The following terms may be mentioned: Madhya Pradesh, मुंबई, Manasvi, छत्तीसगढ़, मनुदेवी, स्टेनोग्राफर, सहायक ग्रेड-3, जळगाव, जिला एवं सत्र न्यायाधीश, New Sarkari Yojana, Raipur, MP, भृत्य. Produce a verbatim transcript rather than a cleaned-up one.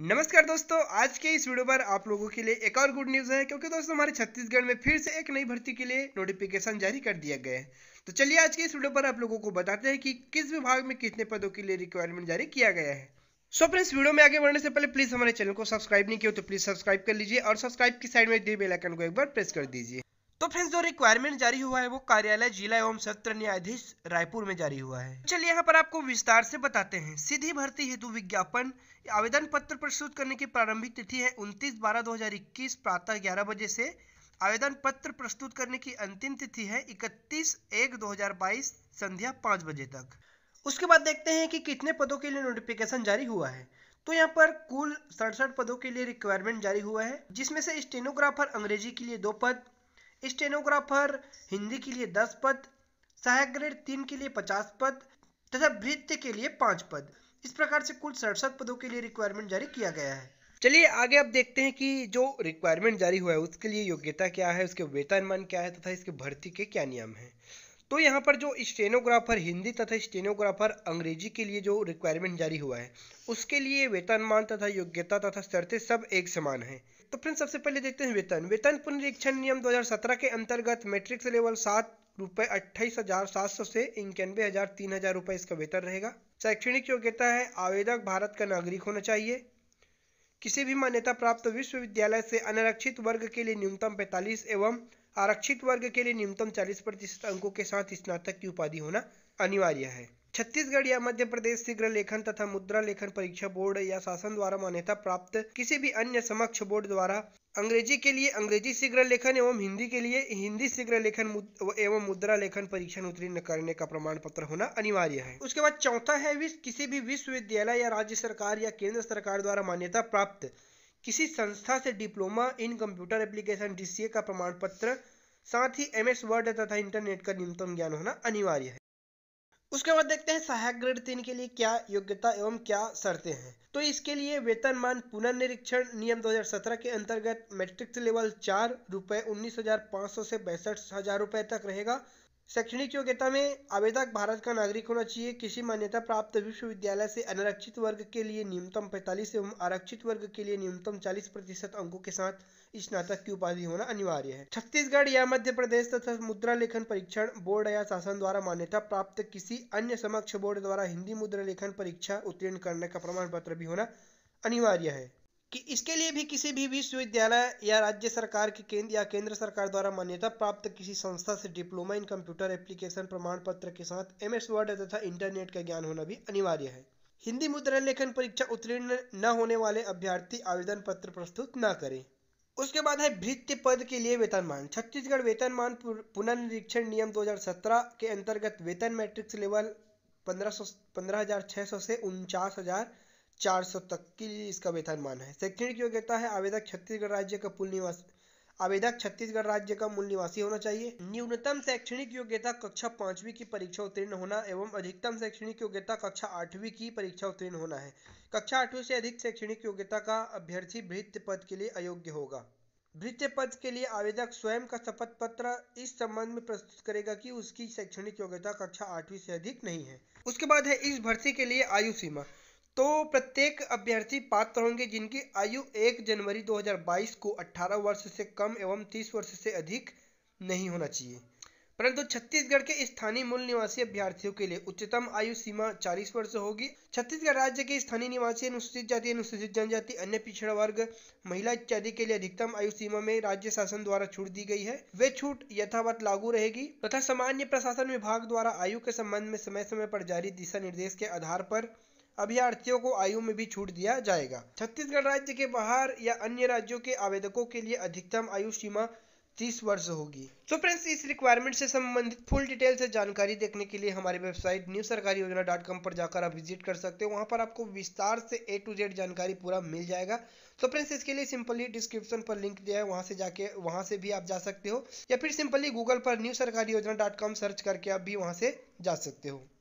नमस्कार दोस्तों, आज के इस वीडियो पर आप लोगों के लिए एक और गुड न्यूज़ है क्योंकि दोस्तों हमारे छत्तीसगढ़ में फिर से एक नई भर्ती के लिए नोटिफिकेशन जारी कर दिया गया है। तो चलिए आज के इस वीडियो पर आप लोगों को बताते हैं कि किस विभाग में कितने पदों के लिए रिक्वायरमेंट जारी किया गया है। सो फ्रेंड्स, वीडियो में आगे बढ़ने से पहले प्लीज़ हमारे चैनल को सब्सक्राइब नहीं किया तो प्लीज़ सब्सक्राइब कर लीजिए और सब्सक्राइब की साइड में दिए बेल आइकन को एक बार प्रेस कर दीजिए। तो फ्रेंड्स, जो रिक्वायरमेंट जारी हुआ है वो कार्यालय जिला एवं सत्र न्यायाधीश रायपुर में जारी हुआ है। चलिए यहाँ पर आपको विस्तार से बताते हैं। सीधी भर्ती हेतु विज्ञापन आवेदन पत्र प्रस्तुत करने की प्रारंभिक तिथि है उनतीस बारह दो हज़ार इक्कीस प्रातः ग्यारह बजे से। आवेदन पत्र प्रस्तुत करने की अंतिम तिथि है इकतीस एक दो हज़ार बाईस संध्या पाँच बजे तक। उसके बाद देखते हैं कि कितने पदों के लिए नोटिफिकेशन जारी हुआ है। तो यहाँ पर कुल सड़सठ पदों के लिए रिक्वायरमेंट जारी हुआ है, जिसमें से स्टेनोग्राफर अंग्रेजी के लिए दो पद, स्टेनोग्राफर हिंदी के लिए दस पद, सहायक ग्रेड तीन के लिए पचास पद तथा भृत्य के लिए पाँच पद। इस प्रकार से कुल सड़सठ पदों के लिए रिक्वायरमेंट जारी किया गया है। चलिए आगे अब देखते हैं कि जो रिक्वायरमेंट जारी हुआ है उसके लिए योग्यता क्या है, उसके वेतनमान क्या है तथा इसके भर्ती के क्या नियम हैं। तो यहाँ पर जो स्टेनोग्राफर हिंदी तथा स्टेनोग्राफर अंग्रेजी के लिए जो रिक्वायरमेंट जारी हुआ है उसके लिए वेतनमान तथा योग्यता तथा शर्तें सब एक समान है। तो फ्रेंड्स, सबसे पहले देखते हैं वेतन। वेतन पुनरीक्षण नियम दो हज़ार सत्रह के अंतर्गत मैट्रिक्स लेवल सात रुपये अट्ठाईस हजार सात सौ से इक्यानवे हजार तीन हजार रुपये इसका वेतन रहेगा। शैक्षणिक योग्यता है आवेदक भारत का नागरिक होना चाहिए, किसी भी मान्यता प्राप्त विश्वविद्यालय से। अनारक्षित वर्ग के लिए न्यूनतम पैंतालीस एवं आरक्षित वर्ग के लिए न्यूनतम चालीस प्रतिशत अंकों के साथ स्नातक की उपाधि होना अनिवार्य है। छत्तीसगढ़ या मध्य प्रदेश शीघ्र लेखन तथा मुद्रा लेखन परीक्षा बोर्ड या शासन द्वारा मान्यता प्राप्त किसी भी अन्य समक्ष बोर्ड द्वारा अंग्रेजी के लिए अंग्रेजी शीघ्र लेखन एवं हिंदी के लिए हिंदी शीघ्र लेखन एवं मुद्रा लेखन परीक्षण उत्तीर्ण करने का प्रमाण पत्र होना अनिवार्य है। उसके बाद चौथा है किसी भी विश्वविद्यालय या राज्य सरकार या केंद्र सरकार द्वारा मान्यता प्राप्त किसी संस्था से diploma in computer application D C A का प्रमाण पत्र, साथ ही एम एस वर्ड तथा इंटरनेट का न्यूनतम ज्ञान होना अनिवार्य है। उसके बाद देखते हैं सहायक ग्रेड तीन के लिए क्या योग्यता एवं क्या शर्तें हैं। तो इसके लिए वेतनमान पुनर्निरीक्षण नियम दो हज़ार सत्रह के अंतर्गत मैट्रिक्स लेवल चार रुपये उन्नीस हजार पाँच सौ से पैंसठ हजार रुपये तक रहेगा। शैक्षणिक योग्यता में आवेदक भारत का नागरिक होना चाहिए, किसी मान्यता प्राप्त विश्वविद्यालय से। अनारक्षित वर्ग के लिए न्यूनतम पैंतालीस एवं आरक्षित वर्ग के लिए न्यूनतम चालीस प्रतिशत अंकों के साथ स्नातक की उपाधि होना अनिवार्य है। छत्तीसगढ़ या मध्य प्रदेश तथा मुद्रा लेखन परीक्षण बोर्ड या शासन द्वारा मान्यता प्राप्त किसी अन्य समक्ष बोर्ड द्वारा हिंदी मुद्रा लेखन परीक्षा उत्तीर्ण करने का प्रमाण पत्र भी होना अनिवार्य है। कि इसके लिए भी किसी भी विश्वविद्यालय या राज्य सरकार के केंद्र या केंद्र सरकार द्वारा मान्यता प्राप्त किसी संस्था से डिप्लोमा इन कंप्यूटर एप्लीकेशन प्रमाण पत्र के साथ एम एस वर्ड तथा इंटरनेट का ज्ञान होना भी अनिवार्य है। हिंदी मुद्रा लेखन परीक्षा उत्तीर्ण न होने वाले अभ्यर्थी आवेदन पत्र प्रस्तुत न करें। उसके बाद है भृत्य पद के लिए वेतनमान। छत्तीसगढ़ वेतनमान पुनर्निरीक्षण नियम दो हज़ार सत्रह के अंतर्गत वेतन मैट्रिक्स लेवल पंद्रह हजार छह सौ से उनचास हजार चार सौ तक के लिए इसका वेतनमान है। शैक्षणिक योग्यता है आवेदक छत्तीसगढ़ राज्य का मूल निवासी आवेदक छत्तीसगढ़ राज्य का मूल निवासी होना चाहिए। न्यूनतम शैक्षणिक योग्यता कक्षा पांचवी की परीक्षा उत्तीर्ण होना एवं अधिकतम शैक्षणिक योग्यता कक्षा आठवीं की परीक्षा उत्तीर्ण होना है। कक्षा आठवीं से अधिक शैक्षणिक योग्यता का अभ्यर्थी भृत्य पद के लिए अयोग्य होगा। भृत्य पद के लिए आवेदक स्वयं का शपथ पत्र इस संबंध में प्रस्तुत करेगा कि उसकी शैक्षणिक योग्यता कक्षा आठवीं से अधिक नहीं है। उसके बाद है इस भर्ती के लिए आयु सीमा। तो प्रत्येक अभ्यर्थी पात्र होंगे जिनकी आयु एक जनवरी दो हज़ार बाईस को अठारह वर्ष से कम एवं तीस वर्ष से अधिक नहीं होना चाहिए, परंतु छत्तीसगढ़ के स्थानीय मूल निवासी अभ्यर्थियों के लिए उच्चतम आयु सीमा चालीस वर्ष होगी। छत्तीसगढ़ राज्य के स्थानीय निवासी अनुसूचित जाति, अनुसूचित जनजाति, अन्य पिछड़ा वर्ग, महिला इत्यादि के लिए अधिकतम आयु सीमा में राज्य शासन द्वारा छूट दी गई है। वे छूट यथावत लागू रहेगी तथा सामान्य प्रशासन विभाग द्वारा आयु के संबंध में समय समय पर जारी दिशा निर्देश के आधार पर अभ्यर्थियों को आयु में भी छूट दिया जाएगा। छत्तीसगढ़ राज्य के बाहर या अन्य राज्यों के आवेदकों के लिए अधिकतम आयु सीमा तीस वर्ष होगी। तो फ्रेंड्स, इस रिक्वायरमेंट से संबंधित फुल डिटेल से जानकारी देखने के लिए हमारी वेबसाइट न्यू सरकारी योजना डॉट कॉम पर जाकर आप विजिट कर सकते हो। वहां पर आपको विस्तार से ए टू जेड जानकारी पूरा मिल जाएगा। तो फ्रेंड्स, इसके लिए सिंपली डिस्क्रिप्शन पर लिंक दिया है, वहां से जाके वहां से भी आप जा सकते हो या फिर सिंपली गूगल पर न्यू सरकारी योजना डॉट कॉम सर्च करके आप भी वहाँ से जा सकते हो।